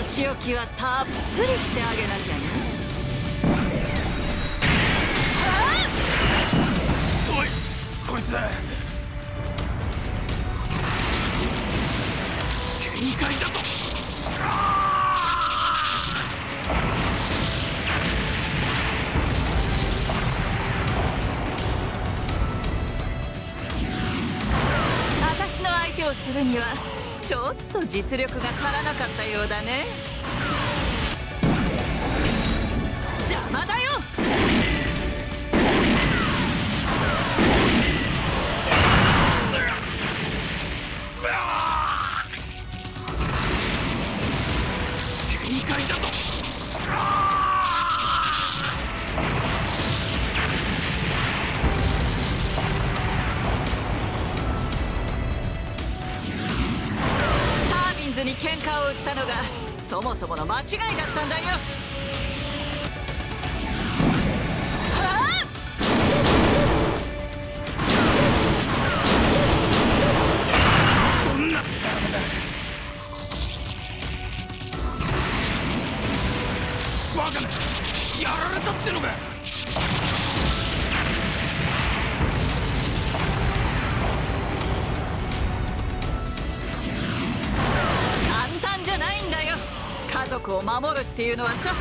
お仕置きはたっぷりしてあげなきゃね。おい、こいつだ。限界だと。私の相手をするにはちょっと実力が足らなかったようだね。邪魔だよ。限界だと。に喧嘩を売ったのがそもそもの間違いだったんだよ。はあ、こんなのダメだ。バカな、やられたってのか。家族を守るっていうのはさ。